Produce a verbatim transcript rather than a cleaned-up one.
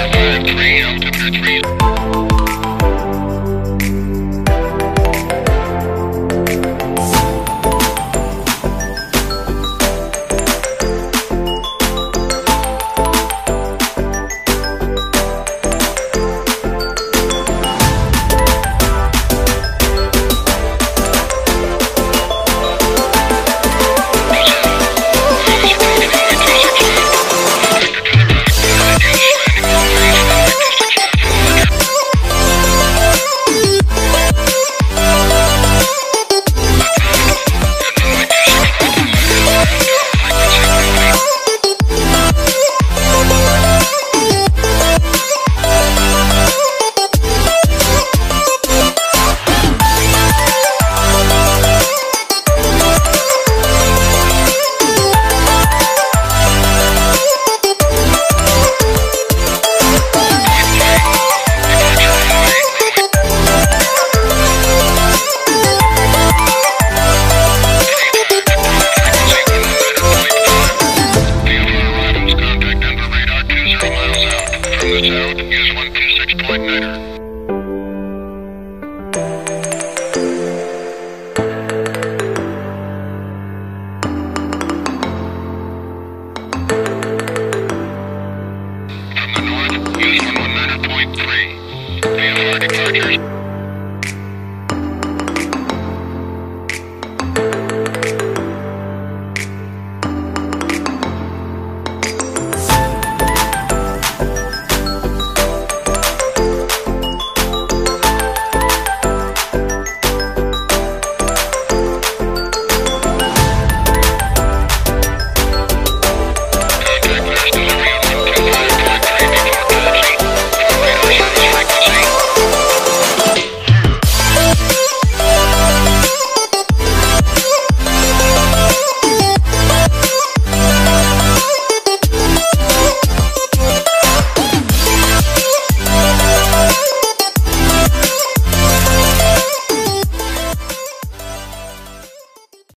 Three. They are departures.